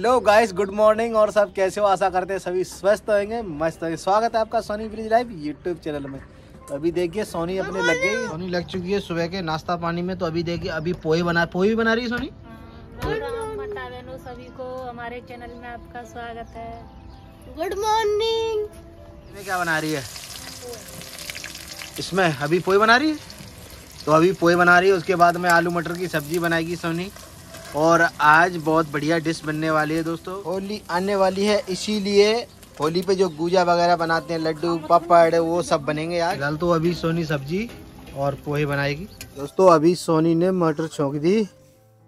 Hello guys, good morning. और सब कैसे हो? आशा करते हैं सभी स्वस्थ होंगे, मस्त होंगे। स्वागत है आपका Soni village life YouTube channel में। तो अभी देखिए सोनी अपने लग गई, सोनी लग चुकी है सुबह के नाश्ता पानी में। तो अभी देखिए अभी पोहे बना रही है सोनी। सभी को हमारे चैनल में आपका स्वागत है, गुड मॉर्निंग। इसमें क्या बना रही है? इसमें अभी पोहे बना रही है। तो अभी पोहे बना रही है, उसके बाद में आलू मटर की सब्जी बनाएगी सोनी। और आज बहुत बढ़िया डिश बनने वाली है दोस्तों। होली आने वाली है, इसीलिए होली पे जो गुजिया वगैरह बनाते हैं, लड्डू पापड़, वो सब बनेंगे यार। फिलहाल तो अभी सोनी सब्जी और पोहे बनाएगी। दोस्तों अभी सोनी ने मटर छोंक दी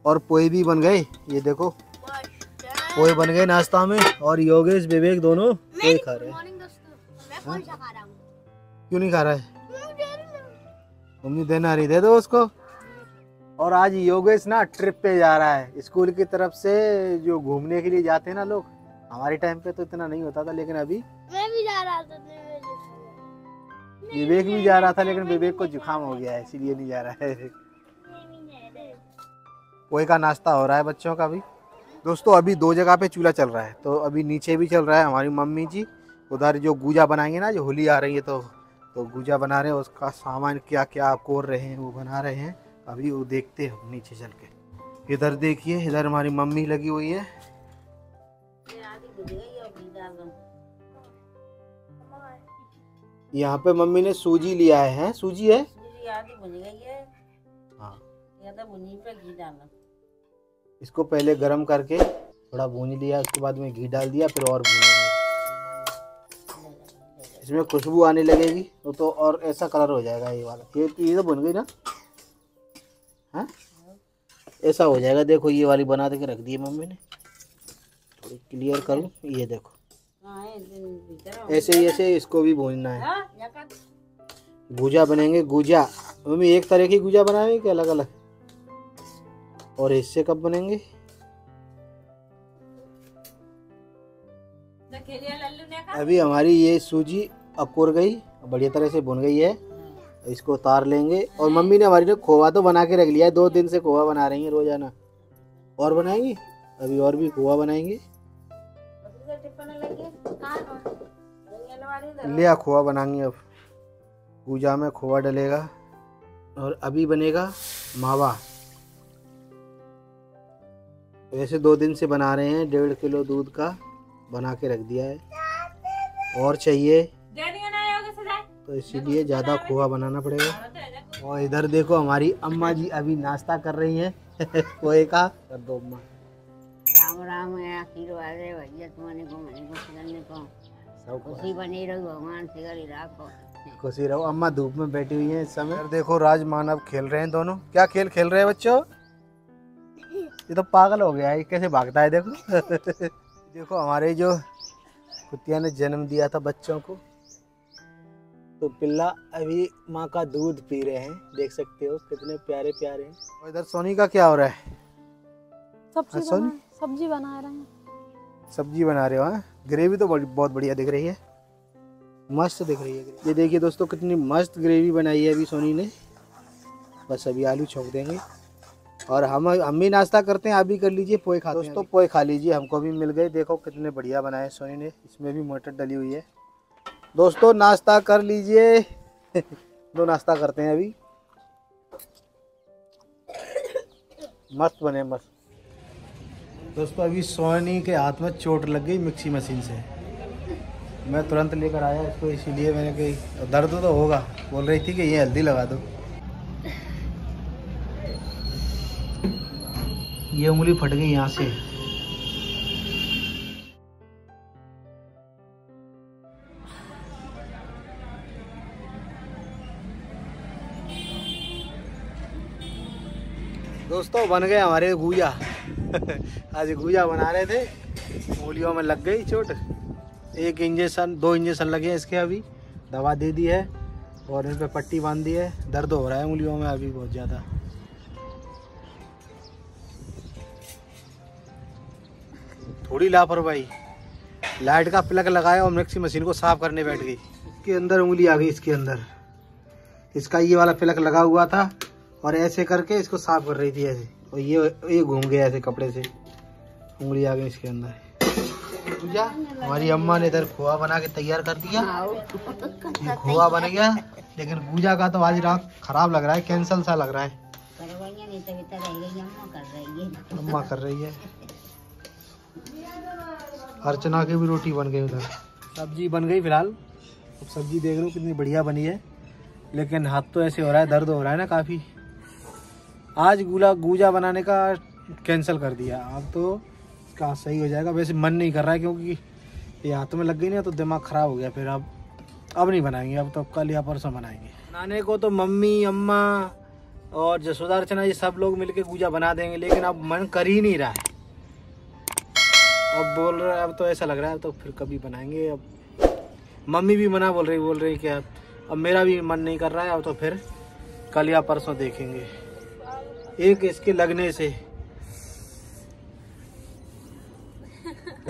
और पोहे भी बन गए। ये देखो पोहे बन गए नाश्ता में। और योगेश विवेक दोनों पोहे खा रहे हैं। क्यों नहीं खा रहा है? मम्मी देने आ रही, दे दो उसको। और आज योगेश ना ट्रिप पे जा रहा है स्कूल की तरफ से। जो घूमने के लिए जाते हैं ना लोग, हमारे टाइम पे तो इतना नहीं होता था, लेकिन अभी मैं भी जा रहा था, विवेक भी जा रहा था, लेकिन विवेक को जुकाम हो गया है इसीलिए नहीं जा रहा है। पोहे का नाश्ता हो रहा है बच्चों का भी। दोस्तों अभी दो जगह पे चूल्हा चल रहा है, तो अभी नीचे भी चल रहा है। हमारी मम्मी जी उधर जो गुजिया बनाएंगे ना, जो होली आ रही है तो गुजिया बना रहे हैं, उसका सामान क्या क्या कोर रहे हैं वो बना रहे हैं। अभी वो देखते हैं नीचे चल के। इधर देखिए, इधर हमारी मम्मी लगी हुई है। यहाँ पे मम्मी ने सूजी लिया है, सूजी है, हाँ। इसको पहले गरम करके थोड़ा भून लिया, उसके बाद में घी डाल दिया, फिर और भूनेंगे। इसमें खुशबू आने लगेगी तो और ऐसा कलर हो जाएगा ये वाला। ये तो भुन गई ना, हाँ ऐसा हो जाएगा। देखो ये वाली बना के रख दी है मम्मी ने, थोड़ी क्लियर करूँ। ये देखो ऐसे ही, ऐसे इसको भी भूनना है। गुजिया बनेंगे, गुजिया मम्मी एक तरह की गुजिया बनाएंगे क्या अलग अलग? और इससे कब बनेंगे? अभी हमारी ये सूजी अकुर गई, बढ़िया तरह से भुन गई है, इसको उतार लेंगे। और मम्मी ने हमारी ने खोवा तो बना के रख लिया है, 2 दिन से खोवा बना रही है रोजाना। और बनाएंगी अभी, और भी खोवा बनाएंगे। ले खोवा बनाएंगे अब, पूजा में खोवा डलेगा। और अभी बनेगा मावा। वैसे 2 दिन से बना रहे हैं, 1.5 किलो दूध का बना के रख दिया है, और चाहिए तो इसीलिए ज़्यादा खोआ बनाना पड़ेगा। और इधर देखो हमारी अम्मा जी अभी नाश्ता कर रही हैं पोहे का। कर दो अम्मा। राम राम है, आशीर्वाद है भैया तुम्हारे को, मैंने को, सुनने को, खुशी बनी रहो, भगवान से गरी रखो, खुशी रहो। अम्मा धूप में बैठी हुई हैं इस समय। इधर देखो राज मानव खेल रहे हैं दोनों। क्या खेल खेल रहे हैं बच्चों? ये तो पागल हो गया है, कैसे भागता है देखो। देखो हमारे जो कुतिया ने जन्म दिया था बच्चों को, तो पिल्ला अभी माँ का दूध पी रहे हैं, देख सकते हो कितने प्यारे प्यारे हैं। और इधर सोनी का क्या हो रहा है? सब्जी बना रहे हैं। सब्जी बना रहे हो? ग्रेवी तो बहुत बढ़िया दिख रही है, मस्त दिख रही है। ये देखिए दोस्तों कितनी मस्त ग्रेवी बनाई है अभी सोनी ने। बस अभी आलू छोंक देंगे और हम भी नाश्ता करते हैं। आप भी कर लीजिए, पोहे खा लो। दोस्तों पोहे खा लीजिए, हमको भी मिल गए। देखो कितने बढ़िया बनाए सोनी ने, इसमें भी मटर डली हुई है। दोस्तों नाश्ता कर लीजिए। दो नाश्ता करते हैं अभी, मस्त बने मस्त। दोस्तों अभी सोनी के हाथ में चोट लग गई मिक्सी मशीन से। मैं तुरंत लेकर आया इसको, इसीलिए मैंने कही दर्द तो होगा। बोल रही थी कि ये हल्दी लगा दो। ये उंगली फट गई यहाँ से। दोस्तों बन गए हमारे गुजिया। आज गुजिया बना रहे थे, गोलियों में लग गई चोट। 1 इंजेक्शन 2 इंजेक्शन लगे हैं इसके, अभी दवा दे दी है और इस पर पट्टी बांध दी है। दर्द हो रहा है उंगलियों में अभी बहुत ज़्यादा। थोड़ी लापरवाही, लाइट का प्लग लगाया और मिक्सी मशीन को साफ करने बैठ गई। इसके अंदर उंगली आ गई, इसके अंदर इसका ये वाला प्लग लगा हुआ था और ऐसे करके इसको साफ कर रही थी ऐसे, और ये घूम गया ऐसे कपड़े से, उंगली आ गई इसके अंदर। गुजिया हमारी अम्मा ने इधर खोआ बना के तैयार कर दिया, ये खोआ बन गया, लेकिन गुजिया का तो आज रात खराब लग रहा है, कैंसल सा लग रहा है। अम्मा कर रही है। अर्चना की भी रोटी बन गई, उधर सब्जी बन गई। फिलहाल अब सब्जी देख लो कितनी बढ़िया बनी है, लेकिन हाथ तो ऐसे हो रहा है, दर्द हो रहा है ना काफ़ी। आज गुजिया बनाने का कैंसल कर दिया, अब तो इसका सही हो जाएगा। वैसे मन नहीं कर रहा है क्योंकि ये हाथ में लग गई ना तो दिमाग ख़राब हो गया। फिर अब नहीं बनाएंगे, अब तो कल या परसों बनाएंगे। बनाने को तो मम्मी, अम्मा और जसोदा, अर्चना ये सब लोग मिलके गुजिया बना देंगे, लेकिन अब मन कर ही नहीं रहा है। अब बोल रहा है, अब तो ऐसा लग रहा है तो फिर कभी बनाएंगे। अब मम्मी भी मना बोल रही कि अब मेरा भी मन नहीं कर रहा है, अब तो फिर कल या परसों देखेंगे। एक इसके लगने से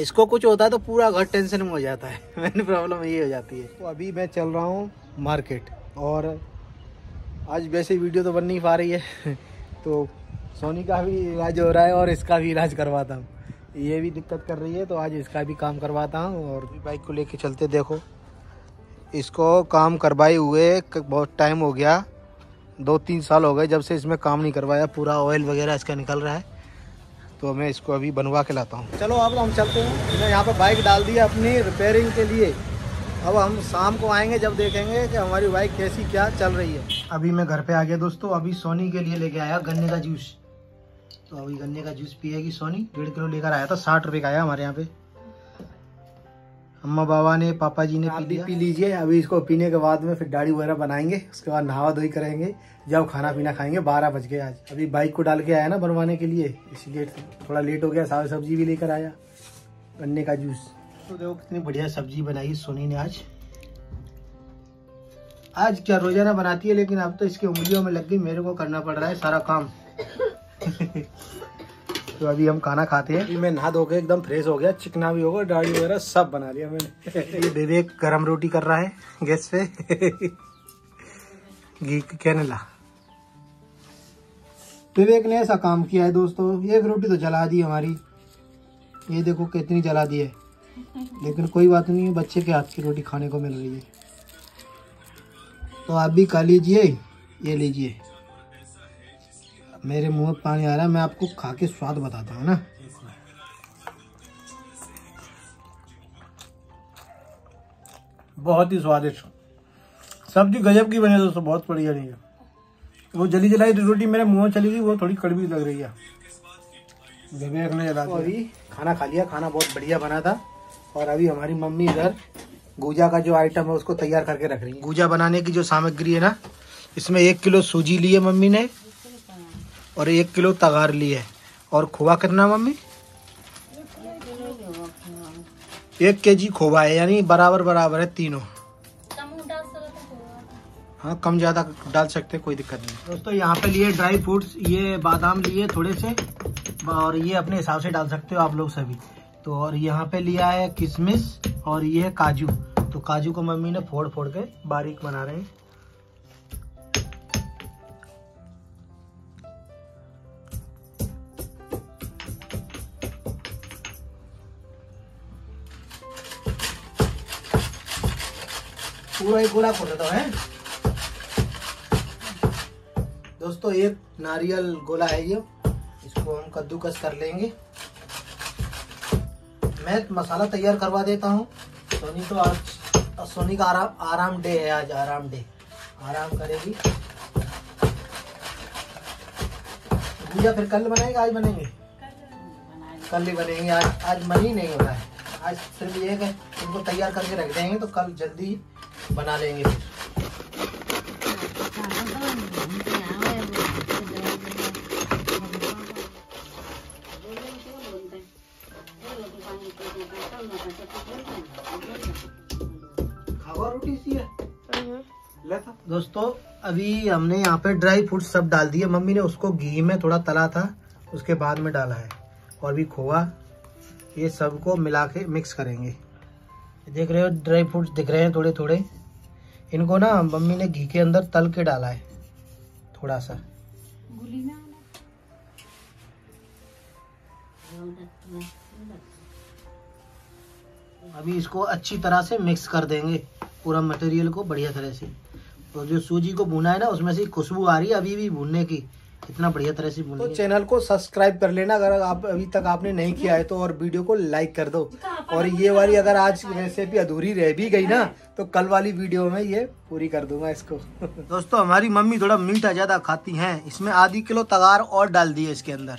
इसको कुछ होता है तो पूरा घर टेंशन में हो जाता है, मेन प्रॉब्लम ये हो जाती है। तो अभी मैं चल रहा हूँ मार्केट, और आज वैसे वीडियो तो बन नहीं पा रही है तो सोनी का भी इलाज हो रहा है और इसका भी इलाज करवाता हूँ। ये भी दिक्कत कर रही है तो आज इसका भी काम करवाता हूँ। और बाइक को लेके चलते, देखो इसको काम करवाए हुए बहुत टाइम हो गया, 2-3 साल हो गए जब से इसमें काम नहीं करवाया। पूरा ऑयल वगैरह इसका निकल रहा है, तो मैं इसको अभी बनवा के लाता हूँ। चलो अब हम चलते हैं। मैंने यहाँ पर बाइक डाल दी है अपनी रिपेयरिंग के लिए। अब हम शाम को आएंगे जब देखेंगे कि हमारी बाइक कैसी क्या चल रही है। अभी मैं घर पे आ गया दोस्तों। अभी सोनी के लिए लेके आया गन्ने का जूस, तो अभी गन्ने का जूस पिएगी सोनी। 1.5 किलो लेकर आया था, 60 रुपये का आया हमारे यहाँ पे। अम्मा बाबा ने, पापा जी ने पी लीजिए। अभी इसको पीने के बाद में फिर दाढ़ी वगैरह बनाएंगे, उसके बाद नहावा धोई करेंगे, जब खाना पीना खाएंगे। 12 बज गए आज। अभी बाइक को डाल के आया ना बनवाने के लिए, इसलिए थोड़ा लेट हो गया। साग सब्जी भी लेकर आया, गन्ने का जूस। तो देखो कितनी बढ़िया सब्जी बनाई सोनी ने आज क्या रोजाना बनाती है, लेकिन अब तो इसकी उंगलियों में लग गई, मेरे को करना पड़ रहा है सारा काम तो अभी हम खाना खाते हैं। मैं नहा धो के एकदम फ्रेश हो गया, चिकना भी हो गया, दाढ़ी वगैरह सब बना लिया मैंने। ये दीदी गरम रोटी कर रहा है गैस पे घी कहने ला। विवेक ने ऐसा काम किया है दोस्तों, एक रोटी तो जला दी हमारी, ये देखो कितनी जला दी है, लेकिन कोई बात नहीं, बच्चे के हाथ की रोटी खाने को मिल रही है। तो आप भी खा लीजिए, ये लीजिए। मेरे मुंह में पानी आ रहा है, मैं आपको खा के स्वाद बताता हूँ ना। बहुत ही स्वादिष्ट सब्जी गजब की बनी दोस्तों, बहुत बढ़िया नहीं है। वो जली जलाई रोटी मेरे मुंह में चली गई, वो थोड़ी कड़वी लग रही है। तो अभी खाना खा लिया, खाना बहुत बढ़िया बना था। और अभी हमारी मम्मी इधर गुजिया का जो आइटम है उसको तैयार करके रख रही है। गुजिया बनाने की जो सामग्री है ना, इसमें 1 किलो सूजी ली है मम्मी ने, और 1 किलो तगार ली है। और खोआ कितना मम्मी? 1 केजी खोआ है, यानी बराबर है तीनों। हाँ, कम ज़्यादा डाल सकते, कोई दिक्कत नहीं। दोस्तों यहाँ पे लिए ड्राई फ्रूट्स, ये बादाम लिए थोड़े से, और ये अपने हिसाब से डाल सकते हो आप लोग सभी। तो और यहाँ पे लिया है किशमिश और ये काजू। तो काजू को मम्मी ने फोड़ फोड़ के बारीक बना रहे हैं। पूरा ही गोला फोड़ देता है दोस्तों। एक नारियल गोला है ये, इसको हम कद्दूकस कर लेंगे। मैं मसाला तैयार करवा देता हूँ। सोनी तो आज, सोनी का आराम डे है, आज आराम डे, आराम करेगी। गुजिया फिर कल बनाएंगे, आज बनेंगे? कल ही बनेंगे, आज मन ही नहीं हो रहा है। आज सिर्फ ये है इनको तैयार करके रख देंगे, तो कल जल्दी बना लेंगे। दोस्तों अभी हमने यहाँ पे ड्राई फ्रूट सब डाल दिए, मम्मी ने उसको घी में थोड़ा तला था, उसके बाद में डाला है। और भी खोआ, ये सबको मिला के मिक्स करेंगे। देख रहे हो ड्राई फ्रूट्स दिख रहे हैं थोड़े थोड़े, इनको ना मम्मी ने घी के अंदर तल के डाला है थोड़ा सा। अभी इसको अच्छी तरह से मिक्स कर देंगे पूरा मटेरियल को बढ़िया तरह से। तो जो सूजी को भुना है ना उसमें से खुशबू आ रही है अभी भी भुनने की, इतना बढ़िया तरह से भुना। तो चैनल को सब्सक्राइब कर लेना अगर आप अभी तक आपने नहीं किया है तो, और वीडियो को लाइक कर दो। और ये वाली अगर आज रेसिपी अधूरी रह भी गई ना तो कल वाली वीडियो में ये पूरी कर दूंगा इसको। दोस्तों हमारी मम्मी थोड़ा मीठा ज़्यादा खाती हैं, इसमें आधी किलो तगार और डाल दिए इसके अंदर,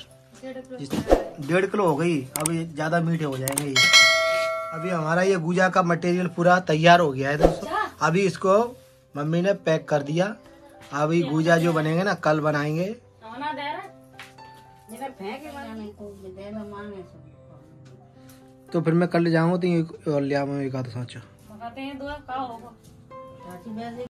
1.5 किलो हो गई। अब ज़्यादा मीठे हो जाएंगे ये। अभी हमारा ये गुजिया का मटेरियल पूरा तैयार हो गया है दोस्तों। अभी इसको मम्मी ने पैक कर दिया। अभी गुजिया जो बनेंगे ना कल बनाएंगे। तो फिर मैं कल ले जाऊंगा तो ये और ले आऊंगा।